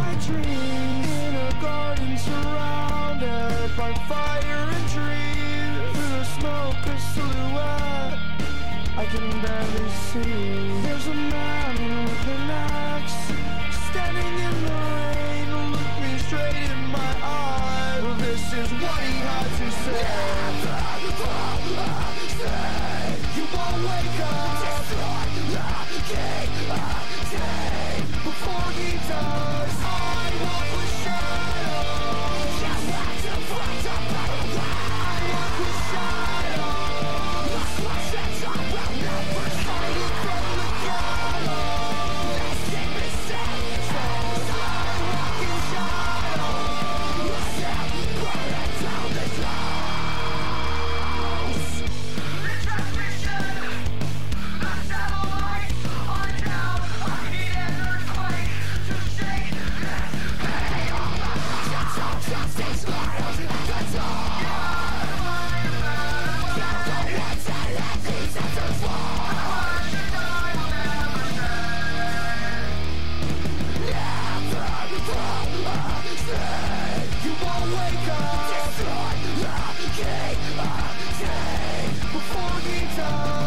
my dreams in a garden surrounded by fire and trees. Through the smoke, a silhouette I can barely see. There's a man with an axe standing in the rain, look me straight in my eyes. Well, this is what he had to say. You won't wake up. Before he does, I walk with shadows. Just like to fight a battle line. I walk with shadows. My flesh and blood will never hide it from the gallows. Let's keep it safe. I walk in shadows. Let's help burn down this house. The transmission, the satellites are down. I need before he dies.